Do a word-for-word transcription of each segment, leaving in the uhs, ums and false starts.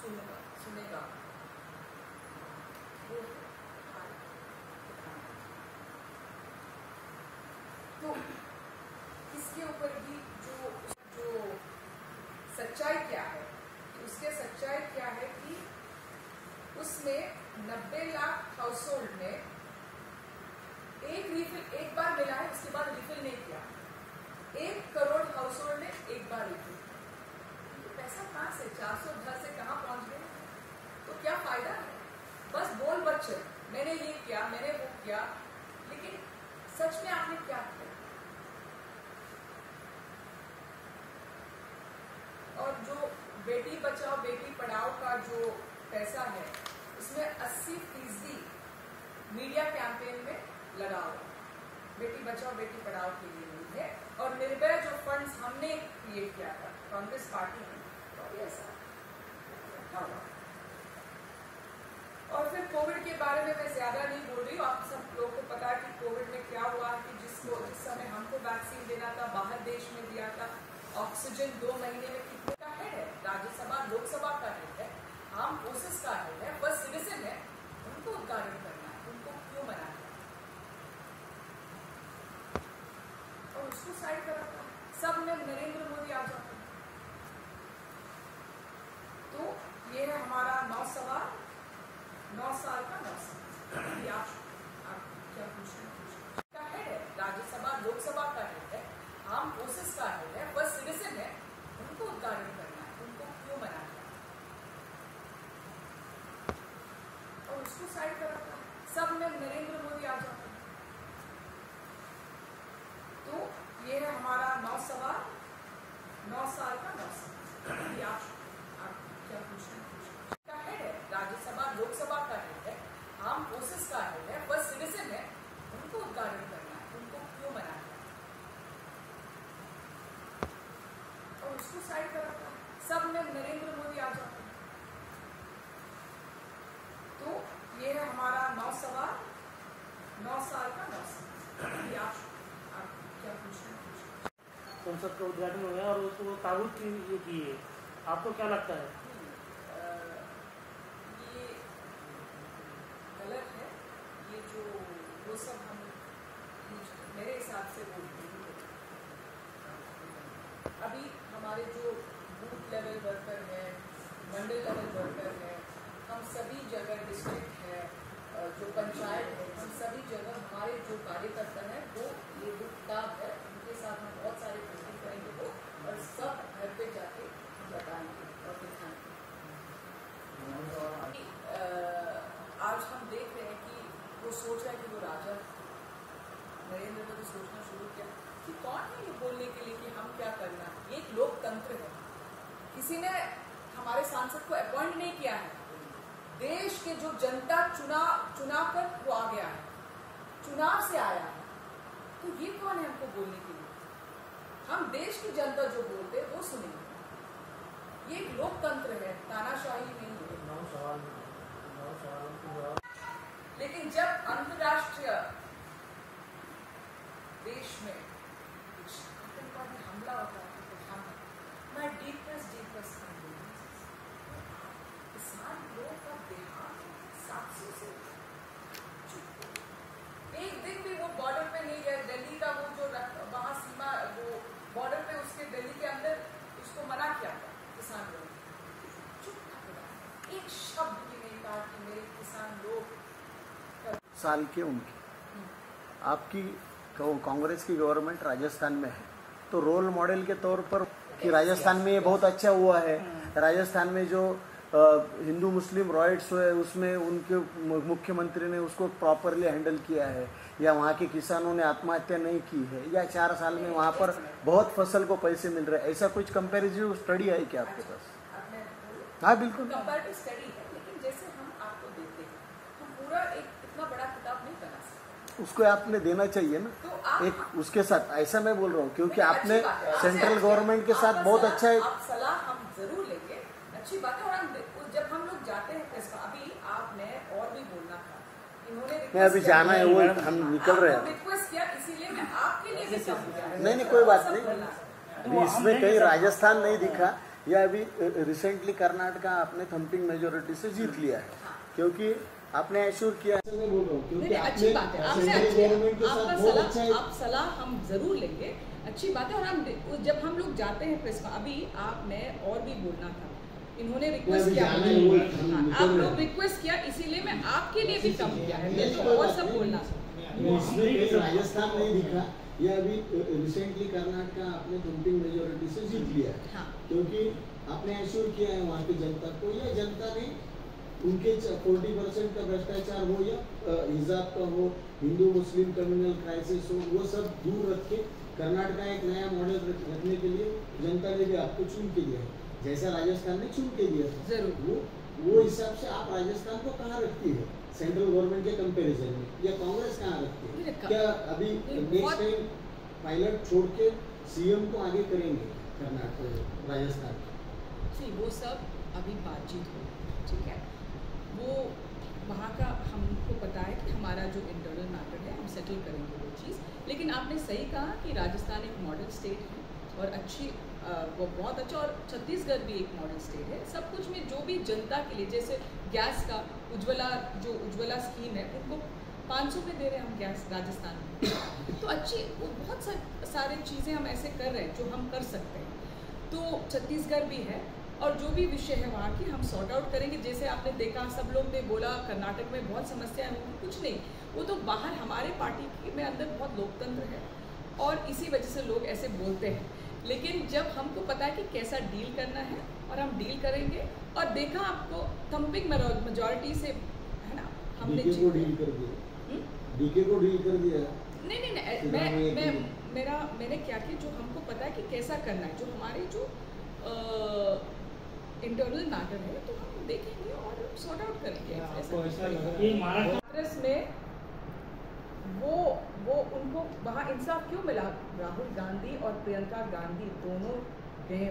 सुनेगा सुनेगा वो हाल तो इसके ऊपर भी जो जो सच्चाई क्या है, उसके सच्चाई क्या है कि उसमें नब्बे लाख हाउस होल्ड में एक रिफिल एक बार मिला है, उसके बाद रिफिल नहीं किया। एक करोड़ हाउस होल्ड ने एक बार रिफिल किया। तो पैसा कहां से चार सौ दस से कहां पहुंच गया? तो क्या फायदा है? बस बोल बच्चे, मैंने ये किया, मैंने वो किया, लेकिन सच में आपने क्या किया? और जो बेटी बचाओ बेटी पढ़ाओ का जो पैसा है, उसमें अस्सी फीसदी मीडिया कैंपेन में लगाओ, बेटी बचाओ बेटी पढ़ाओ के लिए नहीं है। और निर्भय जो फंड्स हमने क्रिएट किया था कांग्रेस पार्टी ने, तो ऐसा और फिर कोविड के बारे में मैं ज्यादा नहीं बोल रही हूँ। आप सब लोगों को पता है कि कोविड में क्या हुआ कि जिसको जिस समय हमको वैक्सीन देना था, बाहर देश में दिया था। ऑक्सीजन दो महीने में कितने का है? राज्यसभा लोकसभा का है, आम फोर्सेस का है, बस सिटीजन है, उनको उद्घाटन करना है, उनको क्यों मनाना है और उसको साइड करना? सब में नरेंद्र मोदी आ जाते हैं। तो ये है हमारा नौ सवाल, नौ साल का नौ साल आप, आप क्या पूछना है? राज्यसभा लोकसभा का है, आम फोर्सेस का है, बस सिटीजन है, उनको उद्घाटन करना है, उनको क्यों मनाना है और उसको साइड करना? सब में नरेंद्र मोदी आ जाते हैं। तो ये है हमारा नौ सवाल, नौ साल का नौ साल आप, आप क्या पूछना है? राज्यसभा लोकसभा का है, आम फोर्सेस का है, बस सिटीजन है, उनको उद्घाटन करना है, उनको क्यों मनाना है और उसको साइड कर रखा? सब में नरेंद्र मोदी आ जाते हैं। तो ये है हमारा नौ सवाल, नौ साल का नौ साल आप, आप क्या पूछना? संसद का उद्घाटन हो गया और उसको ताबूत की ये किए, आपको क्या लगता है? आ, ये गलत है। ये जो वो सब हम मेरे हिसाब से बोलते हैं। अभी हमारे जो बूथ लेवल वर्कर है, मंडल लेवल वर्कर है, हम सभी जगह डिस्ट्रिक्ट है, जो पंचायत है, हम सभी जगह हमारे जो कार्यकर्ता हैं वो ये बूथ ताब है, उनके साथ हम बहुत सारे मीटिंग करेंगे वो और सब घर पे जाके बताएंगे और दिखाएंगे। आज हम देख रहे हैं कि वो सोच रहे हैं कि वो राजा नरेंद्र मोदी सोचना शुरू किया कि कौन है ये बोलने के लिए कि हम क्या करना है। ये एक लोकतंत्र है, किसी ने हमारे सांसद को अपॉइंट नहीं किया है, देश के जो जनता चुना चुना कर वो आ गया है, चुनाव से आया है। तो ये कौन है हमको बोलने के लिए? हम देश की जनता जो बोलते वो सुनेंगे। ये एक लोकतंत्र है, तानाशाही नहीं है। लेकिन जब अंतर्राष्ट्रीय देश में आतंकवाद में हमला होता है तो हम मैं डीपेस्ट डीपेस्ट कर किसान लोगों का देहात सात सौ से एक दिन भी वो बॉर्डर पे नहीं गए। दिल्ली का वो जो वहाँ सीमा वो बॉर्डर पे उसके दिल्ली के अंदर उसको मना किया था किसान लोग, चुप एक शब्द भी नहीं कहा कि मेरे किसान लोग। साल के उनके आपकी कांग्रेस की गवर्नमेंट राजस्थान में है तो रोल मॉडल के तौर पर कि राजस्थान में ये बहुत अच्छा हुआ है। राजस्थान में जो हिंदू मुस्लिम राइट्स है उसमें उनके मुख्यमंत्री ने उसको प्रॉपरली हैंडल किया है, या वहाँ के किसानों ने आत्महत्या नहीं की है, या चार साल में वहाँ पर बहुत फसल को पैसे मिल रहे हैं। ऐसा कुछ कंपेरेटिव स्टडी है क्या आपके पास? हाँ बिल्कुल कंपेरेटिव स्टडी है, लेकिन जैसे हम आपको देते हैं तो पूरा एक इतना बड़ा किताब नहीं बना सकते, उसको आपने देना चाहिए ना तो एक उसके साथ। ऐसा मैं बोल रहा हूँ क्योंकि आपने सेंट्रल गवर्नमेंट के साथ बहुत अच्छा है। आप सलाह हम जरूर लेंगे, अच्छी बात है। और हम जब हम लोग जाते हैं अभी आपने और भी बोलना था, इन्होंने अभी जाना है वो हम निकल रहे हैं, रिक्वेस्ट किया इसीलिए मैं आपके लिए। नहीं नहीं कोई बात नहीं, इसमें कहीं राजस्थान नहीं दिखा या अभी रिसेंटली कर्नाटका आपने थम्पिंग मेजोरिटी से जीत लिया है क्योंकि आपने एश्योर किया है। मैं बोल रहा हूं क्योंकि अच्छी बात है, आपसे अच्छी आपका सलाह, आप सलाह हम जरूर लेंगे, अच्छी बात है। और हम जब हम लोग जाते हैं प्रेस का, अभी आप मैं और भी बोलना था, इन्होंने रिक्वेस्ट किया, आप लोग रिक्वेस्ट किया, इसीलिए मैं आपके लिए भी कम किया है, मैं तो और सब बोलना राजस्थान नहीं दिखा। ये अभी रिसेंटली कर्नाटका आपने थम्पिंग मेजोरिटी से जीत लिया है हाँ। क्योंकि आपने एश्योर किया है वहाँ की जनता को, या जनता ने उनके फोर्टी परसेंट का भ्रष्टाचार हो या हिजाब का हो, हिंदू मुस्लिम कम्युनल क्राइसिस हो, वो सब दूर रख के कर्नाटका एक नया मॉडल रखने के लिए जनता ने भी आपको चुन के दिया है, जैसा राजस्थान ने चुन के दिया था। जरूर वो वो हिसाब से आप राजस्थान को कहाँ रखती है सेंट्रल गवर्नमेंट के कंपैरिजन में, या कांग्रेस कहाँ रखती है? क्या अभी नेक्स्ट टाइम पायलट छोड़ के सीएम को आगे करेंगे कर्नाटक राजस्थान? जी वो सब अभी बातचीत हो, ठीक है, वो वहाँ का हमको पता है कि हमारा जो इंटरनल मैटर है हम सेटल करेंगे वो चीज़। लेकिन आपने सही कहा कि राजस्थान एक मॉडल स्टेट है और अच्छी आ, वो बहुत अच्छा, और छत्तीसगढ़ भी एक मॉडल स्टेट है। सब कुछ में जो भी जनता के लिए, जैसे गैस का उज्ज्वला, जो उज्ज्वला स्कीम है उनको पाँच सौ में दे रहे हैं हम गैस राजस्थान में, तो अच्छी वो बहुत सा, सारे चीज़ें हम ऐसे कर रहे हैं जो हम कर सकते हैं। तो छत्तीसगढ़ भी है, और जो भी विषय है वहाँ की हम सॉर्ट आउट करेंगे। जैसे आपने देखा सब लोग ने बोला कर्नाटक में बहुत समस्याएँ होंगी, कुछ नहीं, वो तो बाहर हमारे पार्टी में अंदर बहुत लोकतंत्र है और इसी वजह से लोग ऐसे बोलते हैं। लेकिन जब हमको पता है कि कैसा डील करना है और हम डील करेंगे, और देखा आपको थम्पिंग मेजॉरिटी से है ना हमने डीके को डील कर दिया, डीके को डील कर दिया। नहीं नहीं, नहीं मैं, मैं मैं मेरा मैंने क्या कि जो हमको पता है कि कैसा करना है, जो हमारे जो इंटरनल मैटर है तो हम देखेंगे और सॉर्ट आउट करेंगे। कांग्रेस में वो वो उनको वहाँ इंसाफ क्यों मिला? राहुल गांधी और प्रियंका गांधी दोनों गए,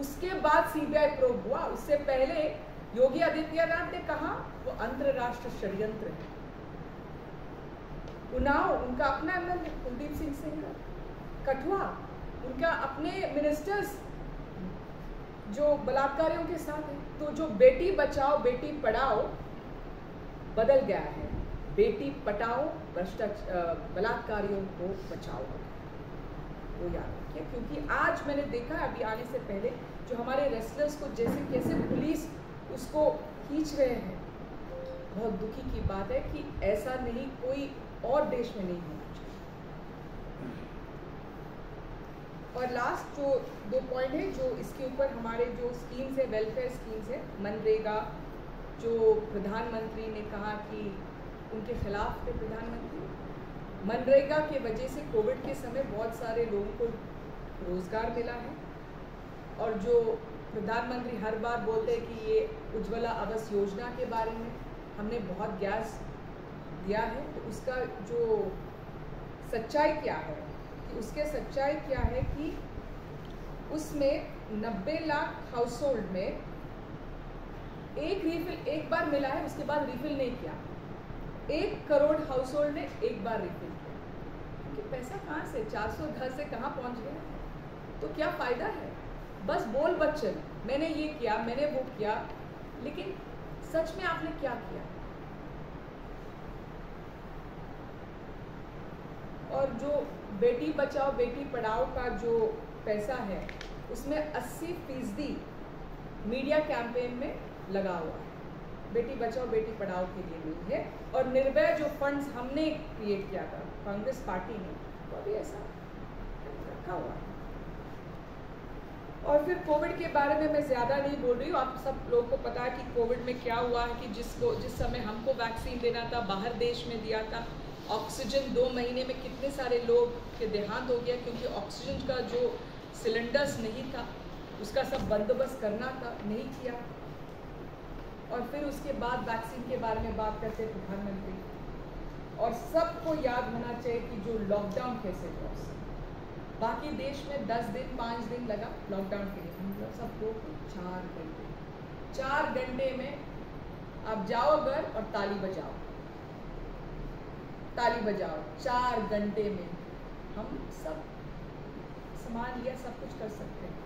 उसके बाद सीबीआई प्रोब हुआ, उससे पहले योगी आदित्यनाथ ने कहा वो अंतरराष्ट्रीय षड्यंत्र है। उन्नाव उनका अपना एमएलए कुलदीप सिंह सिंह कठुआ उनका अपने मिनिस्टर्स जो बलात्कारियों के साथ है। तो जो बेटी बचाओ बेटी पढ़ाओ बदल गया है, बेटी पटाओ भ्रष्टाचार बलात्कारियों को बचाओ, वो याद रखिए। क्योंकि आज मैंने देखा अभी आने से पहले जो हमारे रेस्लर्स को जैसे कैसे पुलिस उसको खींच रहे हैं, बहुत दुखी की बात है कि ऐसा नहीं कोई और देश में नहीं होना चाहिए। और लास्ट जो दो पॉइंट है जो इसके ऊपर हमारे जो स्कीम्स है, वेलफेयर स्कीम्स है, मनरेगा जो प्रधानमंत्री ने कहा कि उनके खिलाफ थे प्रधानमंत्री, मनरेगा के वजह से कोविड के समय बहुत सारे लोगों को रोजगार मिला है। और जो प्रधानमंत्री हर बार बोलते हैं कि ये उज्ज्वला आवास योजना के बारे में हमने बहुत गैस दिया है, तो उसका जो सच्चाई क्या है कि उसके सच्चाई क्या है कि उसमें नब्बे लाख हाउस होल्ड में एक रिफिल एक बार मिला है, उसके बाद रिफिल नहीं किया। एक करोड़ हाउस होल्ड ने एक बार रिफिल किया, कि पैसा कहाँ से चार सौ घर से कहाँ पहुँच गया? तो क्या फ़ायदा है? बस बोल बच्चन, मैंने ये किया, मैंने वो किया, लेकिन सच में आपने क्या किया? और जो बेटी बचाओ बेटी पढ़ाओ का जो पैसा है उसमें अस्सी फीसदी मीडिया कैंपेन में लगा हुआ है, बेटी बचाओ बेटी पढ़ाओ के लिए नहीं है। और निर्भय जो फंड्स हमने क्रिएट किया था कांग्रेस पार्टी ने, वो भी ऐसा रखा हुआ है। और फिर कोविड के बारे में मैं ज़्यादा नहीं बोल रही हूँ, आप सब लोगों को पता है कि कोविड में क्या हुआ है कि जिसको जिस समय हमको वैक्सीन देना था बाहर देश में दिया था, ऑक्सीजन दो महीने में कितने सारे लोग के देहांत हो गया क्योंकि ऑक्सीजन का जो सिलेंडर्स नहीं था, उसका सब बंदोबस्त करना था, नहीं किया। और फिर उसके बाद वैक्सीन के बारे में बात करते हैं प्रधानमंत्री, और सबको याद होना चाहिए कि जो लॉकडाउन कैसे हुआ, बाकी देश में दस दिन पाँच दिन लगा लॉकडाउन के लिए, हम लोग सबको चार घंटे चार घंटे में आप जाओ घर और ताली बजाओ ताली बजाओ, चार घंटे में हम सब सामान लिया, सब कुछ कर सकते हैं।